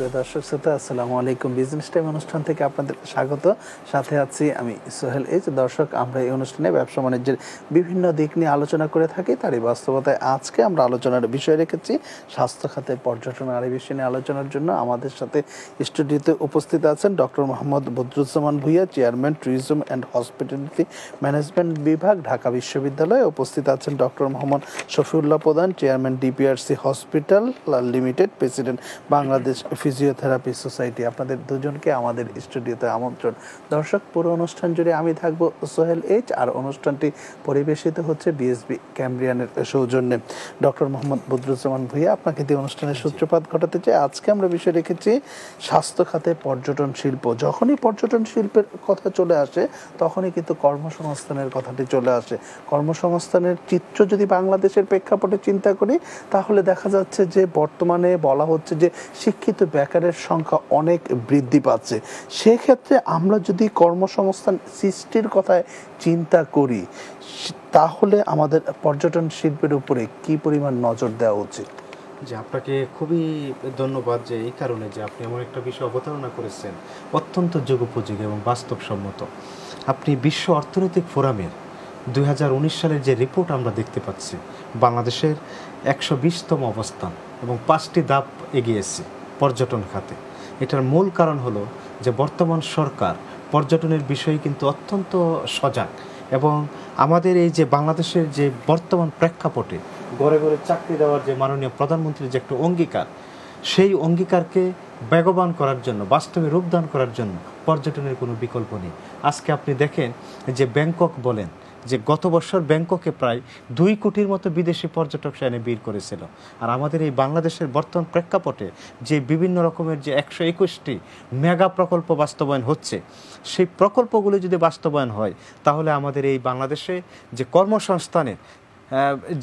প্রিয় দর্শক শ্রোতা আসসালামু আলাইকুম। বিজনেস টাইম অনুষ্ঠান থেকে আপনাদের স্বাগত, সাথে আছি আমি সোহেল এইচ। দর্শক, আমরা এই অনুষ্ঠানে ব্যবসা বাণিজ্যের বিভিন্ন দিক নিয়ে আলোচনা করে থাকি, তারই বাস্তবতায় আজকে আমরা আলোচনার বিষয় রেখেছি স্বাস্থ্য খাতে পর্যটন। আর এই বিষয় নিয়ে আলোচনার জন্য আমাদের সাথে স্টুডিওতে উপস্থিত আছেন ডঃ Mohammad Badruzzaman Bhuiyan, chairman tourism and hospitality management বিভাগ, ঢাকা বিশ্ববিদ্যালয়। উপস্থিত আছেন ডঃ Mohammad Shafiullah Pradhan, chairman DPRC hospital limited, president Bangladesh physiotherapy society. আপনাদের দুজনকে আমাদের স্টুডিওতে আমন্ত্রণ। দর্শক, পুরো অনুষ্ঠান জুড়ে আমি থাকবো সোহেল এইচ, আর অনুষ্ঠানটি পরিবেশিত হচ্ছে বিএসবি ক্যামব্রিয়ানের সৌজন্যে। ডক্টর মোহাম্মদ বদ্রুজমান ভূয়া, আপনাকে দিয়ে অনুষ্ঠানের সূত্রপাত ঘটাতে চাই। আজকে আমরা বিষয় রেখেছি স্বাস্থ্য খাতে পর্যটন শিল্প। যখনই পর্যটন শিল্পের কথা চলে আসে তখনই কিন্তু কর্মসংস্থানের কথাটি চলে আসে। কর্মসংস্থানের চিত্র যদি বাংলাদেশের প্রেক্ষাপটে চিন্তা করি তাহলে দেখা যাচ্ছে যে বর্তমানে বলা হচ্ছে যে শিক্ষিত বেকারের সংখ্যা অনেক বৃদ্ধি পাচ্ছে। সেক্ষেত্রে আমরা যদি কর্মসংস্থান সৃষ্টির কথায় চিন্তা করি তাহলে আমাদের পর্যটন শিল্পের উপরে কি পরিমাণ নজর দেওয়া উচিত? যে আপনাকে খুবই ধন্যবাদ, যে এই কারণে যে আপনি এমন একটা বিষয় অবতারণা করেছেন অত্যন্ত যুগোপযোগী এবং বাস্তবসম্মত। আপনি বিশ্ব অর্থনৈতিক ফোরামের 2019 সালের যে রিপোর্ট আমরা দেখতে পাচ্ছি, বাংলাদেশের 120তম অবস্থান এবং 5টি ধাপ এগিয়েছে পর্যটন খাতে। এটার মূল কারণ হলো যে বর্তমান সরকার পর্যটনের বিষয়ে কিন্তু অত্যন্ত সজাগ, এবং আমাদের এই যে বাংলাদেশের যে বর্তমান প্রেক্ষাপটে ঘরে ঘরে চাকরি দেওয়ার যে মাননীয় প্রধানমন্ত্রীর যে একটা অঙ্গীকার, সেই অঙ্গীকারকে বেগবান করার জন্য, বাস্তবে রূপদান করার জন্য পর্যটনের কোনো বিকল্প নেই। আজকে আপনি দেখেন যে ব্যাংকক বলেন, যে গত বছর ব্যাংককে প্রায় 2 কোটির মতো বিদেশি পর্যটক সেখানে ভিড় করেছিল। আর আমাদের এই বাংলাদেশের বর্তমান প্রেক্ষাপটে যে বিভিন্ন রকমের যে 121টি মেগা প্রকল্প বাস্তবায়ন হচ্ছে, সেই প্রকল্পগুলো যদি বাস্তবায়ন হয় তাহলে আমাদের এই বাংলাদেশে যে কর্মসংস্থানের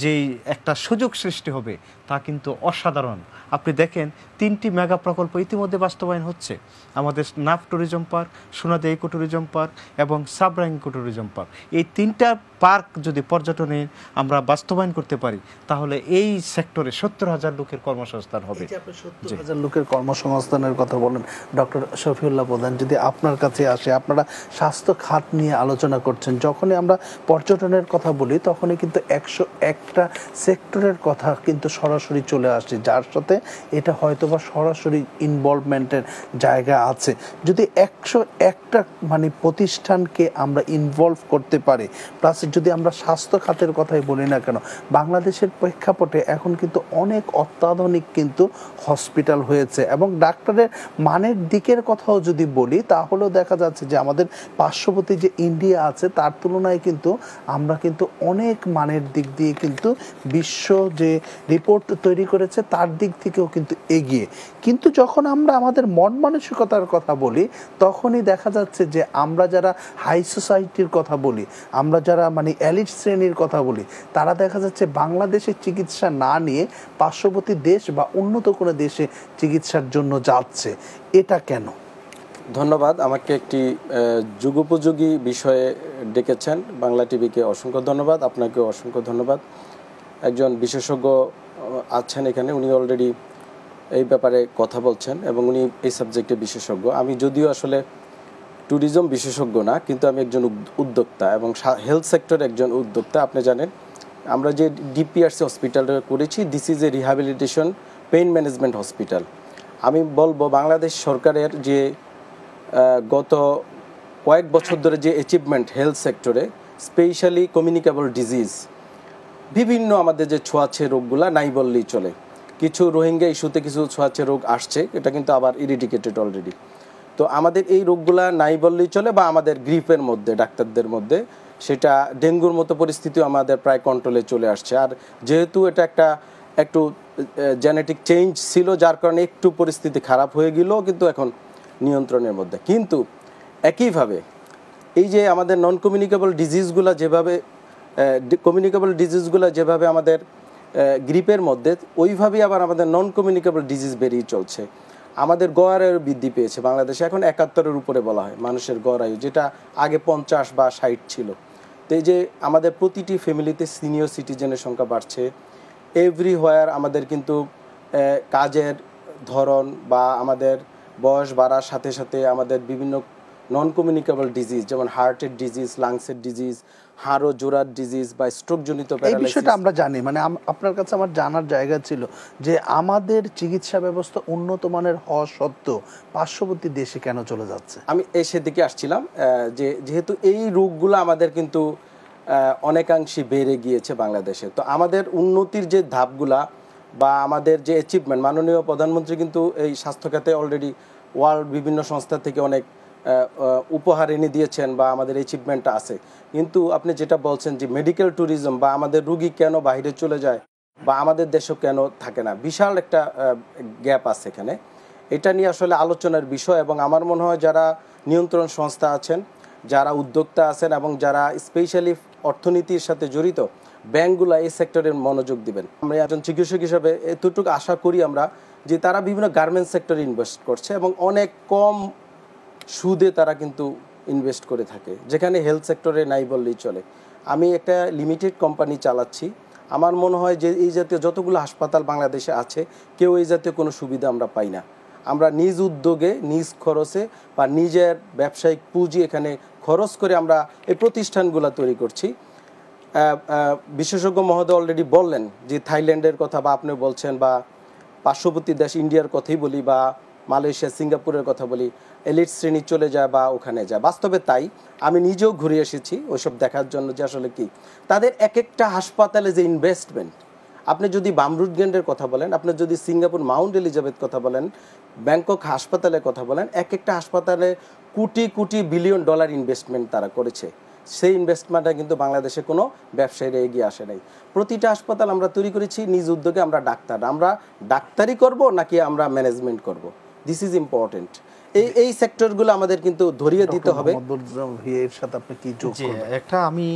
যেই একটা সুযোগ সৃষ্টি হবে তা কিন্তু অসাধারণ। আপনি দেখেন 3টি মেগা প্রকল্প ইতিমধ্যে বাস্তবায়ন হচ্ছে, আমাদের নাফ ট্যুরিজম পার্ক, সোনাদে ইকো ট্যুরিজম পার্ক এবং সাবরাং ইকো ট্যুরিজম পার্ক। এই 3টা পার্ক যদি পর্যটনে আমরা বাস্তবায়ন করতে পারি তাহলে এই সেক্টরে 70,000 লোকের কর্মসংস্থান হবে। 70,000 লোকের কর্মসংস্থানের কথা বলেন ডক্টর শফিউল্লাহ প্রধান, যদি আপনার কাছে আসে, আপনারা স্বাস্থ্য খাত নিয়ে আলোচনা করছেন, যখনই আমরা পর্যটনের কথা বলি তখনই কিন্তু 101টা সেক্টরের কথা কিন্তু সরাসরি চলে আসে, যার সাথে এটা হয়তোবা সরাসরি ইনভলভমেন্টের জায়গা আছে। যদি 101টা মানে প্রতিষ্ঠানকে আমরা ইনভলভ করতে পারি, প্লাস যদি আমরা স্বাস্থ্য খাতের কথাই বলি না কেন, বাংলাদেশের প্রেক্ষাপটে এখন কিন্তু অনেক অত্যাধুনিক কিন্তু হসপিটাল হয়েছে, এবং ডাক্তারের মানের দিকের কথাও যদি বলি তাহলেও দেখা যাচ্ছে যে আমাদের পার্শ্ববর্তী যে ইন্ডিয়া আছে তার তুলনায় কিন্তু আমরা কিন্তু অনেক মানের দিক দিয়ে কিন্তু বিশ্ব যে রিপোর্ট তৈরি করেছে তার দিক থেকেও কিন্তু এগিয়ে। কিন্তু যখন আমরা আমাদের মন মানসিকতার কথা বলি তখনই দেখা যাচ্ছে যে আমরা যারা হাই সোসাইটির কথা বলি, আমরা যারা মানে এলিট শ্রেণীর কথা বলি, তারা দেখা যাচ্ছে বাংলাদেশে চিকিৎসা না নিয়ে পার্শ্ববর্তী দেশ বা উন্নত কোনো দেশে চিকিৎসার জন্য যাচ্ছে। এটা কেন? ধন্যবাদ, আমাকে একটি যুগোপযোগী বিষয়ে ডেকেছেন। বাংলা টিভিকে অসংখ্য ধন্যবাদ, আপনাকেও অসংখ্য ধন্যবাদ। একজন বিশেষজ্ঞ আছেন এখানে, উনি অলরেডি এই ব্যাপারে কথা বলছেন এবং উনি এই সাবজেক্টে বিশেষজ্ঞ। আমি যদিও আসলে ট্যুরিজম বিশেষজ্ঞ না, কিন্তু আমি একজন উদ্যোক্তা এবং হেলথ সেক্টরের একজন উদ্যোক্তা। আপনি জানেন আমরা যে ডিপিআরসি হসপিটালটা করেছি, this is a rehabilitation pain management hospital. আমি বলবো বাংলাদেশ সরকারের যে গত কয়েক বছর ধরে যে অ্যাচিভমেন্ট হেলথ সেক্টরে, স্পেশালি কমিউনিকেবল ডিজিজ, বিভিন্ন আমাদের যে ছোঁয়াচে রোগগুলো নাই বললেই চলে, কিছু রোহিঙ্গা ইস্যুতে কিছু ছোঁয়াচে রোগ আসছে, এটা কিন্তু আবার ইরেডিকেটেড অলরেডি। তো আমাদের এই রোগগুলা নাই বললেই চলে, বা আমাদের গ্রিপের মধ্যে ডাক্তারদের মধ্যে, সেটা ডেঙ্গুর মতো পরিস্থিতিও আমাদের প্রায় কন্ট্রোলে চলে আসছে। আর যেহেতু এটা একটা একটু জেনেটিক চেঞ্জ ছিল যার কারণে একটু পরিস্থিতি খারাপ হয়ে গেল, কিন্তু এখন নিয়ন্ত্রণের মধ্যে। কিন্তু একইভাবে এই যে আমাদের নন কমিউনিকেবল ডিজিজগুলো যেভাবে, কমিউনিকেবল ডিজিজগুলো যেভাবে আমাদের গ্রিপের মধ্যে, ওইভাবেই আবার আমাদের নন কমিউনিকেবল ডিজিজ বেরিয়ে চলছে। আমাদের গড় আয়ু বৃদ্ধি পেয়েছে বাংলাদেশে, এখন 71-এর উপরে বলা হয় মানুষের গড় আয়ু, যেটা আগে 50 বা 60 ছিল। তো এই যে আমাদের প্রতিটি ফ্যামিলিতে সিনিয়র সিটিজেনের সংখ্যা বাড়ছে, এভরিহোয়ার আমাদের কিন্তু কাজের ধরন বা আমাদের বয়স বাড়ার সাথে সাথে আমাদের বিভিন্ন নন কমিউনিকেবল ডিজিজ যেমন হার্টের ডিজিজ, লাংসের ডিজিজ, হাড় ও জোড়ার ডিজিজ বা স্ট্রোকজনিত প্যারালাইসিস, এই বিষয়টা আমরা জানি। মানে আপনার কাছে আমার জানার জায়গা ছিল যে আমাদের চিকিৎসা ব্যবস্থা উন্নত মানের হওয়া সত্ত্বেও পার্শ্ববর্তী দেশে কেন চলে যাচ্ছে? আমি সেদিকে আসছিলাম যে যেহেতু এই রোগগুলো আমাদের কিন্তু অনেকাংশে বেড়ে গিয়েছে বাংলাদেশে, তো আমাদের উন্নতির যে ধাপগুলা বা আমাদের যে অ্যাচিভমেন্ট, মাননীয় প্রধানমন্ত্রী কিন্তু এই স্বাস্থ্য খাতে অলরেডি ওয়ার্ল্ড বিভিন্ন সংস্থা থেকে অনেক উপহার এনে দিয়েছেন বা আমাদের অ্যাচিভমেন্টটা আছে। কিন্তু আপনি যেটা বলছেন যে মেডিকেল ট্যুরিজম বা আমাদের রুগী কেন বাইরে চলে যায় বা আমাদের দেশও কেন থাকে না, বিশাল একটা গ্যাপ আছে এখানে। এটা নিয়ে আসলে আলোচনার বিষয় এবং আমার মনে হয় যারা নিয়ন্ত্রণ সংস্থা আছেন, যারা উদ্যোক্তা আছেন এবং যারা স্পেশালি অর্থনীতির সাথে জড়িত ব্যাংকগুলো এই সেক্টরে মনোযোগ দিবেন। আমরা একজন চিকিৎসক হিসাবে এতটুকু আশা করি আমরা যে তারা বিভিন্ন গার্মেন্টস সেক্টরে ইনভেস্ট করছে এবং অনেক কম সুদে তারা কিন্তু ইনভেস্ট করে থাকে, যেখানে হেলথ সেক্টরে নাই বললেই চলে। আমি একটা লিমিটেড কোম্পানি চালাচ্ছি, আমার মনে হয় যে এই জাতীয় যতগুলো হাসপাতাল বাংলাদেশে আছে কেউ এই জাতীয় কোনো সুবিধা আমরা পাই না। আমরা নিজ উদ্যোগে, নিজ খরচে বা নিজের ব্যবসায়িক পুঁজি এখানে খরচ করে আমরা এই প্রতিষ্ঠানগুলো তৈরি করছি। বিশেষজ্ঞ মহোদয় অলরেডি বললেন যে থাইল্যান্ডের কথা বা আপনি বলছেন বা পার্শ্ববর্তী দেশ ইন্ডিয়ার কথাই বলি বা মালয়েশিয়া, সিঙ্গাপুরের কথা বলি, এলিট শ্রেণী চলে যায় বা ওখানে যায়। বাস্তবে তাই, আমি নিজেও ঘুরে এসেছি ওইসব দেখার জন্য যে আসলে কি তাদের এক একটা হাসপাতালে যে ইনভেস্টমেন্ট। আপনি যদি বামরুটগেন্ডের কথা বলেন, আপনি যদি সিঙ্গাপুর মাউন্ট এলিজাবেথ কথা বলেন, ব্যাংকক হাসপাতালের কথা বলেন, এক একটা হাসপাতালে crore crore billion dollar investment তারা করেছে। সেই ইনভেস্টমেন্টটা কিন্তু বাংলাদেশে কোনো ব্যবসায়ীরা এগিয়ে আসে নাই। প্রতিটা হাসপাতাল আমরা তৈরি করেছি নিজ উদ্যোগে। আমরা ডাক্তারি করব নাকি আমরা ম্যানেজমেন্ট করব, দিস ইজ ইম্পর্টেন্ট। এই সেক্টরগুলো আমাদের কিন্তু ধরিয়ে দিতে হবে। এর সাথে আপনি কি যোগ করবেন? একটা আমি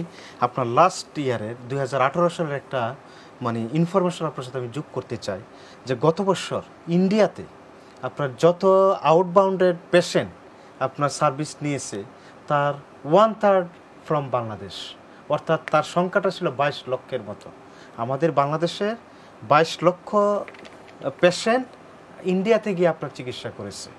আপনার লাস্ট ইয়ারের 2018 সালের একটা মানে ইনফরমেশন আপনার সাথে আমি যোগ করতে চাই যে গত বছর ইন্ডিয়াতে আপনার যত আউটবাউন্ডেড পেশেন্ট আপনার সার্ভিস নিয়েছে তার 1/3 ফ্রম বাংলাদেশ, অর্থাৎ তার সংখ্যাটা ছিল 22 লক্ষের মতো। আমাদের বাংলাদেশের 22 লক্ষ পেশেন্ট ইন্ডিয়াতে গিয়ে আপনার চিকিৎসা করেছে।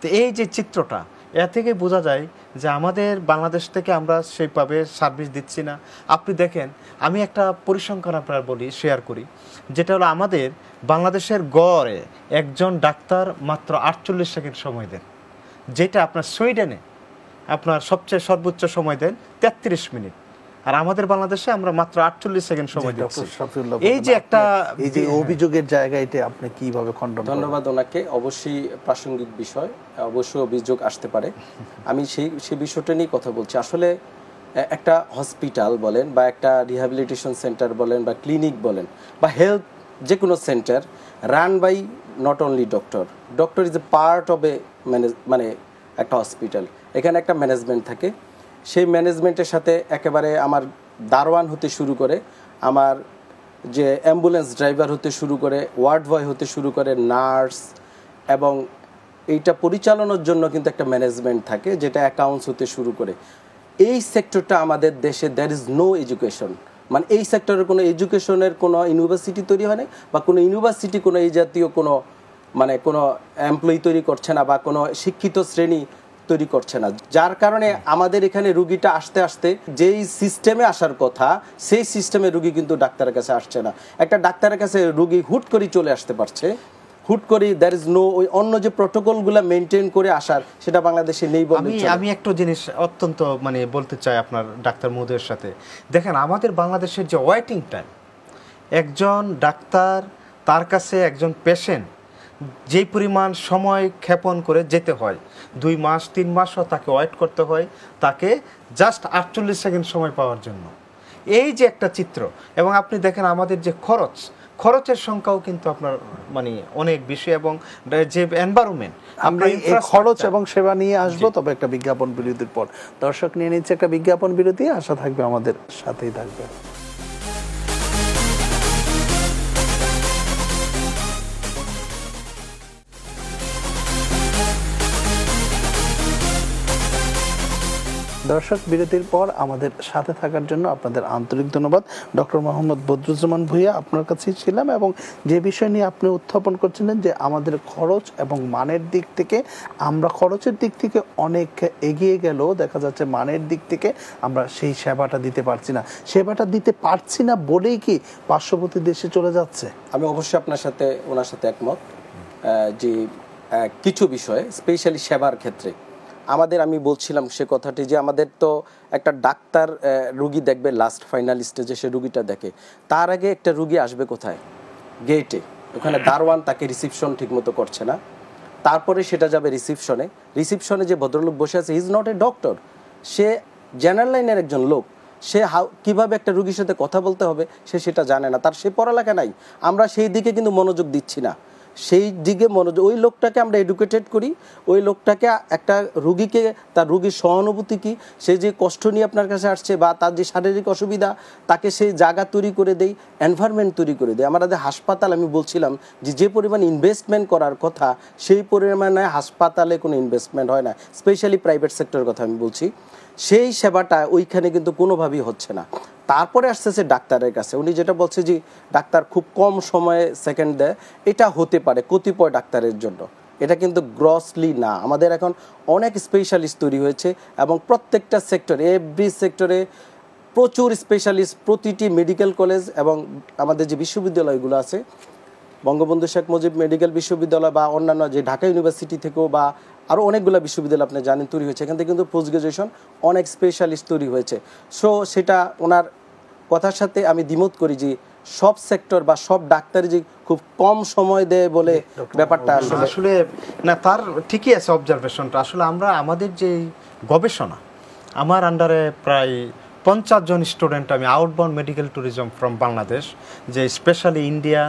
তো এই যে চিত্রটা, এ থেকে বোঝা যায় যে আমাদের বাংলাদেশ থেকে আমরা সেইভাবে সার্ভিস দিচ্ছি না। আপনি দেখেন, আমি একটা পরিসংখ্যান আপনার বলি, শেয়ার করি, যেটা হলো আমাদের বাংলাদেশের গড়ে একজন ডাক্তার মাত্র 48 সেকেন্ড সময় দেন, যেটা আপনার সুইডেনে আপনার সবচেয়ে সর্বোচ্চ সময় দেন 33 মিনিট। আর আমাদের বাংলাদেশে আমরা মাত্র 48 সেকেন্ড সময় দিচ্ছি। এই যে একটা অভিযোগের জায়গা, এটা আপনি কিভাবে খণ্ডন করবেন? ধন্যবাদ ওনাকে। অবশ্যই প্রাসঙ্গিক বিষয়, অবশ্যই অভিযোগ আসতে পারে। আমি সেই বিষয়টা নিয়ে কথা বলছি। আসলে একটা হসপিটাল বলেন বা একটা রিহ্যাবিলিটেশন সেন্টার বলেন বা ক্লিনিক বলেন বা হেলথ যে কোনো centre run by not only doctor. Doctor is a part of a মানে একটা হসপিটাল, এখানে একটা ম্যানেজমেন্ট থাকে। সেই ম্যানেজমেন্টের সাথে একেবারে আমার দারোয়ান হতে শুরু করে, আমার যে অ্যাম্বুলেন্স ড্রাইভার হতে শুরু করে, ওয়ার্ড বয় হতে শুরু করে, নার্স, এবং এইটা পরিচালনার জন্য কিন্তু একটা ম্যানেজমেন্ট থাকে যেটা অ্যাকাউন্টস হতে শুরু করে। এই সেক্টরটা আমাদের দেশে দ্যার ইজ নো এডুকেশন, মানে এই সেক্টরের কোনো এডুকেশনের কোনো ইউনিভার্সিটি তৈরি হয় না বা কোনো ইউনিভার্সিটি কোনো এই জাতীয় কোনো মানে কোনো এমপ্লয়ি তৈরি করছে না বা কোনো শিক্ষিত শ্রেণী তৈরি করছে না, যার কারণে আমাদের এখানে রুগীটা আসতে আসতে যেই সিস্টেমে আসার কথা সেই সিস্টেমে রুগী কিন্তু ডাক্তারের কাছে আসছে না। একটা ডাক্তারের কাছে রুগী হুট করে চলে আসতে পারছে, হুট করে দ্যার ইজ নো ওই অন্য যে প্রটোকলগুলো মেনটেন করে আসার সেটা বাংলাদেশে নেই বলে আমি একটা জিনিস অত্যন্ত মানে বলতে চাই আপনার ডাক্তার মহোদয়ের সাথে। দেখেন আমাদের বাংলাদেশের যে ওয়েটিং টাইম, একজন ডাক্তার তার কাছে একজন পেশেন্ট যেই পরিমাণ সময় ক্ষেপণ করে যেতে হয়, 2 মাস 3 মাসও তাকে ওয়েট করতে হয় তাকে জাস্ট 48 সেকেন্ড সময় পাওয়ার জন্য। এই যে একটা চিত্র, এবং আপনি দেখেন আমাদের যে খরচের সংখ্যাও কিন্তু আপনার মানে অনেক বেশি, এবং যে এনভায়রনমেন্ট আমরা এই খরচ এবং সেবা নিয়ে আসবো, তবে একটা বিজ্ঞাপন বিরতির পর। দর্শক নিয়ে নিচ্ছে একটা বিজ্ঞাপন বিরতি, আশা থাকবে আমাদের সাথেই থাকবে। दर्शक बिरतिर पर आमादेर साथे थाकार जन्य आपनादेर आंतरिक धन्यवाद। डॉ मोहम्मद बद्रुजमान भूया आपनार काछे छिलाम एबं जे विषय निये आपनि उत्थापन करछिलेन जे आमादेर खरच एबं मानेर दिक थेके आमरा खरचेर दिक थेके अनेक एगिये गेलो देखा जाच्छे मानेर दिक थेके आमरा सेई सेवाटा दिते पारछि ना। सेवाटा दिते पारछि ना बोलेई कि पार्श्ववर्ती देशे चले जाच्छे। आमि अवश्यई आपनार साथे ओनार साथे एकमत जे किछु विषय स्पेशালি सेवार क्षेत्रे आमादेर आमी बोलछिलाम से कथाटी जे आमादेर तो एकटा डाक्तार रोगी देखबे लास्ट फाइनल स्टेजे से रोगीटा देखे तार आगे एकटा रोगी आसबे कोथाय गेटे ओखाने दारवान ताके रिसेपशन ठीकमतो करछे ना तारपरे सेटा जाबे रिसेपशने। रिसेपशने जे भद्रलोक बसे आछे इज नट ए डक्टर से जनरल लाइनेर एकजन लोक से किभाबे एकटा रोगीर साथे कथा बोलते होबे सेटा जाने ना तार से पढ़ालेखा नाई। आमरा सेई दिके किन्तु मनोयोग दिच्छि ना सेई दिके मनोयोग ओई लोकटाके आमरा एडुकेटेड करी ओई लोकटाके एकटा रोगीके तार रोगीर सहानुभूति कि से जे कष्ट निये आपनार काछे आसछे बा तार जे शारीरिक असुविधा ताके सेई जायगा तैरि करे देई एनवायरनमेंट तैरि करे देई। आमादेर हासपाताल आमि बोलछिलाम जे जे परिमाण इनभेस्टमेंट करार कथा सेई परिमाणे हासपाताले कोनो इनभेस्टमेंट हय ना स्पेशালি प्राइवेट सेक्टरेर कथा आमि बोलछि सेई सेवाटा ओइखाने किन्तु कोनोभाबेई हच्छे ना। तारपरे आसछे डाक्तारेर काछे उनि जेटा बोलछे जी डाक्तार खूब कम समय सेकेंड देय एटा होते पारे कतिपय डाक्तारेर जन्य এটা কিন্তু গ্রসলি না। আমাদের এখন অনেক স্পেশালিস্ট তৈরি হয়েছে এবং প্রত্যেকটা সেক্টরে এভরি সেক্টরে প্রচুর স্পেশালিস্ট প্রতিটি মেডিকেল কলেজ এবং আমাদের যে বিশ্ববিদ্যালয়গুলো আছে বঙ্গবন্ধু শেখ মুজিব মেডিকেল বিশ্ববিদ্যালয় বা অন্যান্য যে ঢাকা ইউনিভার্সিটি থেকেও বা আরও অনেকগুলো বিশ্ববিদ্যালয় আপনি জানেন তৈরি হয়েছে এখান থেকে কিন্তু পোস্ট গ্র্যাজুয়েশন অনেক স্পেশালিস্ট তৈরি হয়েছে। সো সেটা ওনার কথার সাথে আমি দ্বিমত করি যে সব সেক্টর বা সব ডাক্তার যে খুব কম সময় দেয় বলে ব্যাপারটা আসলে না তার ঠিকই আছে অবজারভেশনটা। আসলে আমরা আমাদের যে গবেষণা আমার আন্ডারে প্রায় 50 জন স্টুডেন্ট আমি outbound medical tourism from Bangladesh যে স্পেশালি ইন্ডিয়া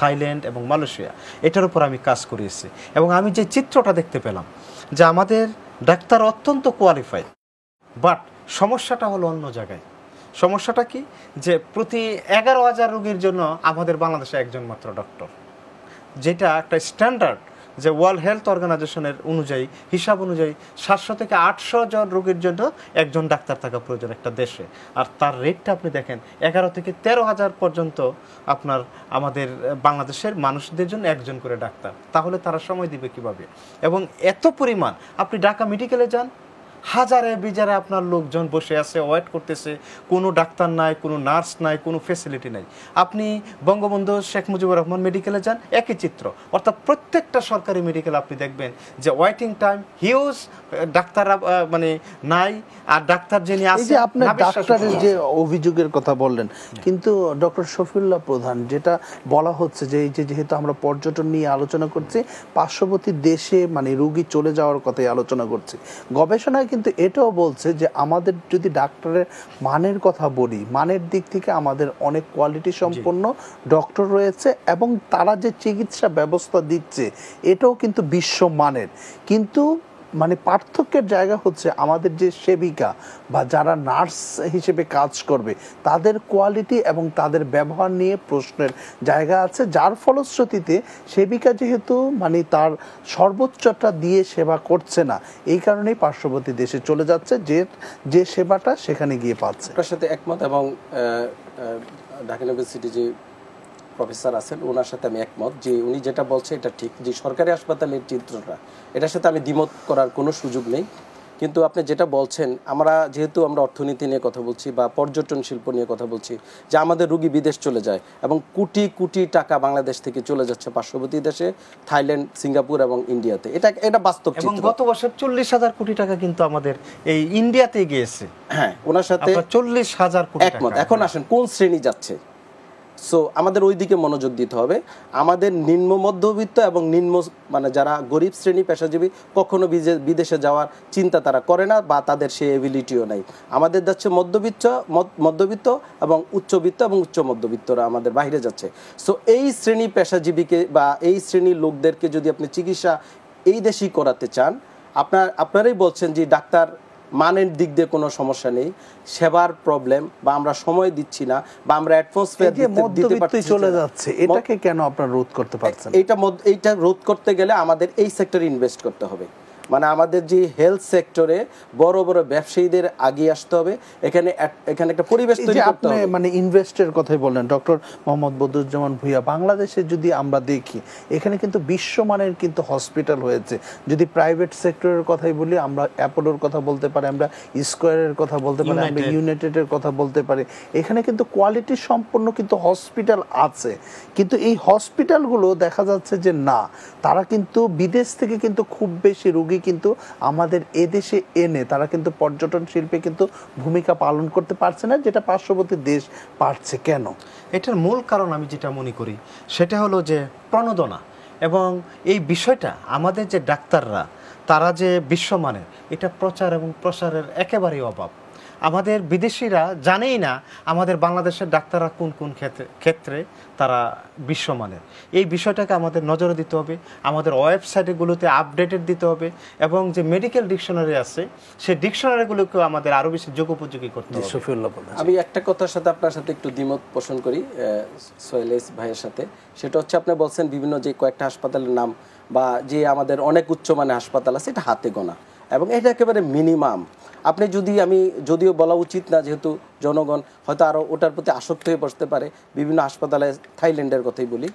থাইল্যান্ড এবং মালয়েশিয়া এটার উপর আমি কাজ করিয়েছি এবং আমি যে চিত্রটা দেখতে পেলাম যে আমাদের ডাক্তার অত্যন্ত কোয়ালিফাইড বাট সমস্যাটা হলো অন্য জায়গায়। সমস্যাটা কি যে প্রতি 11,000 রোগীর জন্য আমাদের বাংলাদেশে একজন মাত্র ডক্টর যেটা একটা স্ট্যান্ডার্ড যে ওয়ার্ল্ড হেলথ অর্গানাইজেশনের অনুযায়ী হিসাব অনুযায়ী 700 থেকে 800 জন রোগীর জন্য একজন ডাক্তার থাকা প্রয়োজন একটা দেশে। আর তার রেটটা আপনি দেখেন 11,000 থেকে 13,000 পর্যন্ত আপনার আমাদের বাংলাদেশের মানুষদের জন্য একজন করে ডাক্তার। তাহলে তারা সময় দিবে কীভাবে? এবং এত পরিমাণ আপনি ঢাকা মেডিকেলে যান হাজারে বিজারে আপনার লোকজন বসে আছে ওয়েট করতেছে কোনো ডাক্তার নাই কোনো নার্স নাই কোনো ফেসিলিটি নাই। আপনি বঙ্গবন্ধু শেখ মুজিবুর রহমান মেডিকেলে যান একই চিত্র অর্থাৎ প্রত্যেকটা সরকারি মেডিকেল আপনি দেখবেন যে ওয়েটিং টাইম হিউজ ডাক্তাররা মানে নাই আর ডাক্তার যিনি আছে আপনি ডাক্তারের যে অভিযোগের কথা বললেন কিন্তু ডক্টর শফিউল্লাহ প্রধান যেটা বলা হচ্ছে যে এই যে যেহেতু আমরা পর্যটন নিয়ে আলোচনা করছি পার্শ্ববর্তী দেশে মানে রোগী চলে যাওয়ার কথাই আলোচনা করছি গবেষণায় কিন্তু এটাও বলছে যে আমাদের যদি ডাক্তারের মানের কথা বলি মানের দিক থেকে আমাদের অনেক কোয়ালিটি সম্পন্ন ডক্টর রয়েছে এবং তারা যে চিকিৎসা ব্যবস্থা দিচ্ছে এটাও কিন্তু বিশ্বমানের কিন্তু মানে পার্থক্যের জায়গা হচ্ছে আমাদের যে সেবিকা বা যারা নার্স হিসেবে কাজ করবে তাদের কোয়ালিটি এবং তাদের ব্যবহার নিয়ে প্রশ্নের জায়গা আছে যার ফলশ্রুতিতে সেবিকা যেহেতু মানে তার সর্বোচ্চটা দিয়ে সেবা করছে না এই কারণেই পার্শ্ববর্তী দেশে চলে যাচ্ছে যে সেবাটা সেখানে গিয়ে পাচ্ছে। তার সাথে একমত এবং ঢাকা ইউনিভার্সিটি যে প্রফেসর আছেন ওনার সাথে আমি একমত যে উনি যেটা বলছে এটা ঠিক যে সরকারি হাসপাতালের চিত্রটা এটার সাথে আমি দ্বিমত করার কোনো সুযোগ নেই। কিন্তু আপনি যেটা বলছেন আমরা যেহেতু আমরা অর্থনীতি নিয়ে কথা বলছি বা পর্যটন শিল্প নিয়ে কথা বলছি যে আমাদের রুগী বিদেশ চলে যায় এবং কোটি কোটি টাকা বাংলাদেশ থেকে চলে যাচ্ছে পার্শ্ববর্তী দেশে থাইল্যান্ড সিঙ্গাপুর এবং ইন্ডিয়াতে এটা বাস্তব চিত্র। গত বছর 40,000 কোটি টাকা কিন্তু আমাদের এই ইন্ডিয়াতে গিয়েছে। হ্যাঁ ওনার সাথে 40,000 কোটি একমত। এখন আসেন কোন শ্রেণী যাচ্ছে সো আমাদের ওই দিকে মনোযোগ দিতে হবে। আমাদের নিম্ন মধ্যবিত্ত এবং নিম্ন মানে যারা গরিব শ্রেণী পেশাজীবী কখনো বিদেশে যাওয়ার চিন্তা তারা করে না বা তাদের সেই এবিলিটিও নেই। আমাদের যাচ্ছে মধ্যবিত্ত এবং উচ্চবিত্ত এবং উচ্চ মধ্যবিত্তরা আমাদের বাইরে যাচ্ছে। সো এই শ্রেণী পেশাজীবীকে বা এই শ্রেণীর লোকদেরকে যদি আপনি চিকিৎসা এই দেশেই করাতে চান আপনারাই বলছেন যে ডাক্তার মানের দিক দিয়ে কোনো সমস্যা নেই সেবার প্রবলেম বা আমরা সময় দিচ্ছি না বা আমরা অ্যাটমসফিয়ার দিতে পারছি চলে যাচ্ছে এটাকে কেন আপনারা রোধ করতে পারছেন? এটা রোধ করতে গেলে আমাদের এই সেক্টরে ইনভেস্ট করতে হবে। माने आमादेर जी हेल्थ सेक्टरे बड़ो बड़ो व्यवसायीदेर आगे आसते होबे एखाने एखाने एकटा परिवेश तैरी करते होबे। माने इनवेस्टर कथाई बोलें डॉ मोहम्मद बद्रुजमान भूया बांग्लादेशे जोदि आमरा देखी एखाने किन्तु विश्वमानेर किन्तु हॉस्पिटल होयेछे। जोदि प्राइवेट सेक्टरेर कथाई बोली आमरा एपोलोर कथा बोलते पारी, आमरा स्क्वायरेर कथा बोलते पारी, आमरा यूनाइटेडेर कथा बोलते पारी। एखाने किन्तु क्वालिटी सम्पन्न किन्तु हॉस्पिटल आछे, किन्तु एई हॉस्पिटलगुलो देखा जाच्छे जे ना तारा किन्तु विदेश थेके किन्तु खूब बेशी रोगी किन्तु आमादेर एदेशे एने तारा किन्तु पर्यटन शिल्पे किन्तु भूमिका पालन करते पारछे ना, जेटा पार्श्ववर्ती देश पारछे। केन एटार मूल कारण आमि जेटा मने करी सेटा हलो जे प्रणोदना एबं एई विषयटा आमादेर जे डाक्ताररा तारा जे विश्वमानेर एटा प्रचार एबं प्रसारेर एकेबारेई अभाव। आमादेर विदेशीरा जानेई ना आमादेर बांग्लादेशेर डाक्ताररा कोन कोन क्षेत्रे तारा विश्वमानेर। एई विषयटाके आमादेर नजरे दिते होबे, आमादेर वेबसाइटगुलोते आपडेटेड दिते होबे एबं जे मेडिकल डिक्शनारि आछे सेई डिक्शनारिगुलोके आमादेर आरो बेशि जोगोपयोगी करते होबे। शफीउल्लाह बोलছেন। आमि एकटा कथार साथे आपनार साथे एकटु द्विमत पोषण करी সোহেলেশ ভাইয়ের সাথে, সেটা হচ্ছে আপনি বলছেন বিভিন্ন যে কয়েকটা হাসপাতালের নাম বা যে আমাদের অনেক উচ্চমানের হাসপাতাল আছে এটা হাতে গোনা এবং এটা একেবারে মিনিমাম। আপনি যদি আমি যদিও বলা উচিত না, যেহেতু জনগণ হয়তো আরও ওটার প্রতি আসক্ত হয়ে পড়তে পারে। বিভিন্ন হাসপাতালে থাইল্যান্ডের কথাই বলি,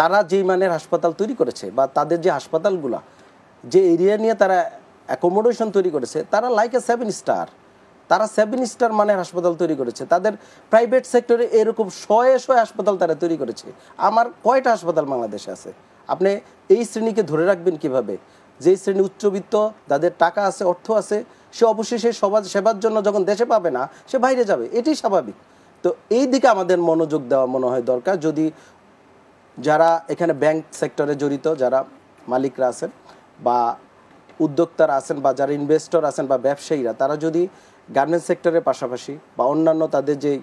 তারা যেই মানের হাসপাতাল তৈরি করেছে বা তাদের যে হাসপাতালগুলা যে এরিয়া নিয়ে তারা অ্যাকোমোডেশন তৈরি করেছে, তারা লাইক এ 7 স্টার, তারা 7 স্টার মানের হাসপাতাল তৈরি করেছে। তাদের প্রাইভেট সেক্টরে এরকম শয়ে শয়ে হাসপাতাল তারা তৈরি করেছে। আমার কয়টা হাসপাতাল বাংলাদেশে আছে? আপনি এই শ্রেণীকে ধরে রাখবেন কীভাবে? যে শ্রেণী উচ্চবিত্ত, যাদের টাকা আছে, অর্থ আছে, সে অবশ্যই সেই সমাজ সেবার জন্য যখন দেশে পাবে না সে বাইরে যাবে, এটাই স্বাভাবিক। তো এই দিকে আমাদের মনোযোগ দেওয়া মনে হয় দরকার। যদি যারা এখানে ব্যাংক সেক্টরে জড়িত, যারা মালিকরা আছেন বা উদ্যোক্তারা আছেন বা যারা ইনভেস্টর আছেন বা ব্যবসায়ীরা, তারা যদি গার্মেন্টস সেক্টরের পাশাপাশি বা অন্যান্য তাদের যেই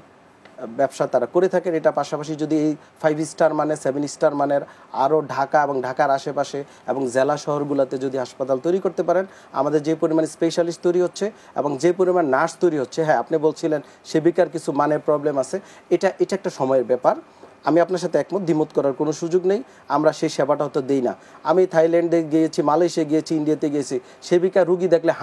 ব্যবসা তারা করে থাকেন এটা পাশাপাশি যদি এই 5 স্টার মানে 7 স্টার মানের আরও ঢাকা এবং ঢাকার আশেপাশে এবং জেলা শহরগুলোতে যদি হাসপাতাল তৈরি করতে পারেন, আমাদের যে পরিমাণ স্পেশালিস্ট তৈরি হচ্ছে এবং যে পরিমাণ নার্স তৈরি হচ্ছে। হ্যাঁ, আপনি বলছিলেন সেবিকার কিছু মানের প্রবলেম আছে, এটা একটা সময়ের ব্যাপার। আমি আপনার সাথে একমত, দ্বিমত করার কোনো সুযোগ নেই। আমরা সেই সেবাটা হয়তো দিই না। আমি থাইল্যান্ডে গিয়েছি, মালয়েশিয়া গিয়েছি, ইন্ডিয়াতে গিয়েছি, সেবিকা রুগী দেখলে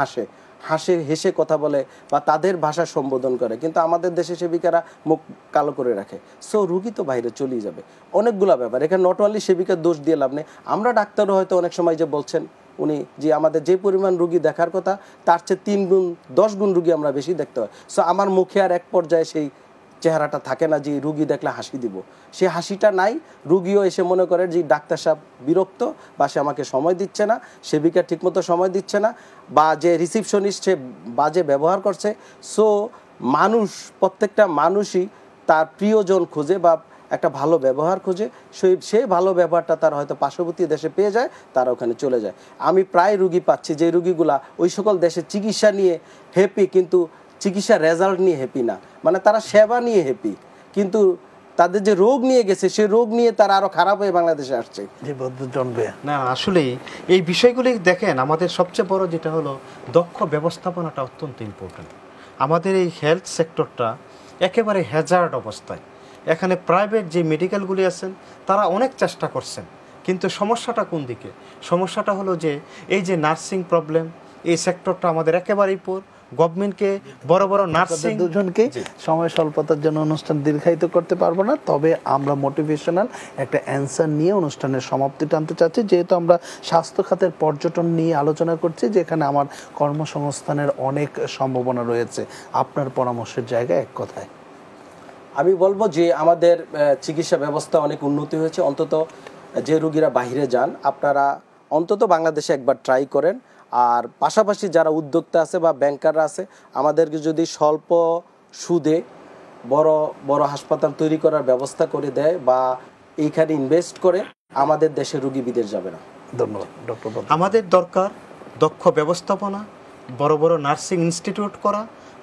হেসে কথা বলে বা তাদের ভাষা সম্বোধন করে, কিন্তু আমাদের দেশে সেবিকারা মুখ কালো করে রাখে। সো রুগী তো বাইরে চলেই যাবে। অনেকগুলো ব্যাপার এখানে, নট অনলি সেবিকার দোষ দিয়ে লাভ নেই। আমরা ডাক্তারও হয়তো অনেক সময় যে বলছেন উনি যে আমাদের যে পরিমাণ রুগী দেখার কথা তার চেয়ে 3 গুণ 10 গুণ রুগী আমরা বেশি দেখতে হয়। সো আমার মুখে আর এক পর্যায়ে সেই চেহারাটা থাকে না যে রুগী দেখলে হাসি দিব, সে হাসিটা নাই। রুগীও এসে মনে করে যে ডাক্তার সাহেব বিরক্ত বা সে আমাকে সময় দিচ্ছে না, সেবিকা ঠিকমতো সময় দিচ্ছে না, বা যে রিসিপশনিস্ট সে বাজে ব্যবহার করছে। সো মানুষ, প্রত্যেকটা মানুষই তার প্রিয়জন খোঁজে বা একটা ভালো ব্যবহার খোঁজে। সেই ভালো ব্যবহারটা তার হয়তো পার্শ্ববর্তী দেশে পেয়ে যায়, তারা ওখানে চলে যায়। আমি প্রায় রুগী পাচ্ছি যে রুগীগুলা ওই সকল দেশে চিকিৎসা নিয়ে হ্যাপি, কিন্তু চিকিৎসার রেজাল্ট নিয়ে হ্যাপি না। মানে তারা সেবা নিয়ে হ্যাপি, কিন্তু তাদের যে রোগ নিয়ে গেছে সেই রোগ নিয়ে তারা আরো খারাপ হয়ে বাংলাদেশে আসছে। না, আসলে এই বিষয়গুলি দেখেন, আমাদের সবচেয়ে বড় যেটা হলো দক্ষ ব্যবস্থাপনাটা অত্যন্ত ইম্পর্টেন্ট। আমাদের এই হেলথ সেক্টরটা একেবারে হ্যাজার্ড অবস্থায়। এখানে প্রাইভেট যে মেডিকেলগুলি আছেন তারা অনেক চেষ্টা করছেন, কিন্তু সমস্যাটা কোন দিকে? সমস্যাটা হলো যে এই যে নার্সিং প্রবলেম, এই সেক্টরটা আমাদের একেবারেই পুর। গভর্নমেন্টকে বড় বড় নার্সিং দুজনকে সময় স্বল্পতার জন্য অনুষ্ঠান দীর্ঘায়িত করতে পারবো না, তবে আমরা মোটিভেশনাল একটা অ্যান্সার নিয়ে অনুষ্ঠানের সমাপ্তি টানতে চাচ্ছি। যেহেতু আমরা স্বাস্থ্য খাতের পর্যটন নিয়ে আলোচনা করছি, যেখানে আমার কর্মসংস্থানের অনেক সম্ভাবনা রয়েছে, আপনার পরামর্শের জায়গায় এক কথায় আমি বলবো যে আমাদের চিকিৎসা ব্যবস্থা অনেক উন্নতি হয়েছে। অন্তত যে রুগীরা বাইরে যান আপনারা অন্তত বাংলাদেশে একবার ট্রাই করেন। আর পাশাপাশি যারা উদ্যোক্তা আছে বা ব্যাংকাররা আছে, আমাদেরকে যদি স্বল্প সুদে বড় বড় হাসপাতাল তৈরি করার ব্যবস্থা করে দেয় বা এইখানে ইনভেস্ট করে, আমাদের দেশে রুগী বিদেশ যাবে না। ধন্যবাদ ডক্টর। আমাদের দরকার দক্ষ ব্যবস্থাপনা, বড় বড় নার্সিং ইনস্টিটিউট করা,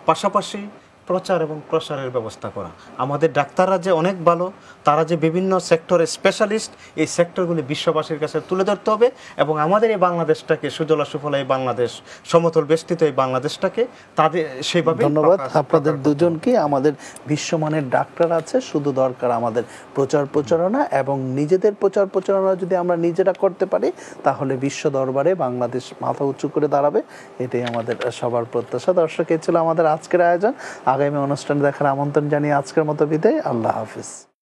পাশাপাশি प्रचार एवं प्रसारेर व्यवस्था करा आमादेर डाक्ताररा जे अनेक भालो तारा जे विभिन्न सेक्टरे स्पेशलिस्ट ये सेक्टरगुली विश्वबासीर काछे तुले धरते होबे एबं आमादेर ए बांग्लादेशटाके सुजला सुफला ए बांग्लादेश समतल बेष्टित ए बांग्लादेशटाके तादेर सेइभाबे धन्यवाद आपनादेर दुजनके आमादेर विश्वमानेर डाक्तार आछे शुधु दरकार आमादेर प्रचार प्रचारणा एबं निजेदेर प्रचार प्रचारणा जोदि आमरा निजेरा करते पारि ताहले विश्व दरबारे बांग्लादेश माथा उंचु करे दाड़ाबे एटाई आमादेर सबार प्रत्याशा। दर्शक एइ छिलो आमादेर आजकेर आयोजन। आगामी अनुष्ठान देखार आमंत्रण जानिए आजकेर मतो विदाय। आल्लाह हाफिज।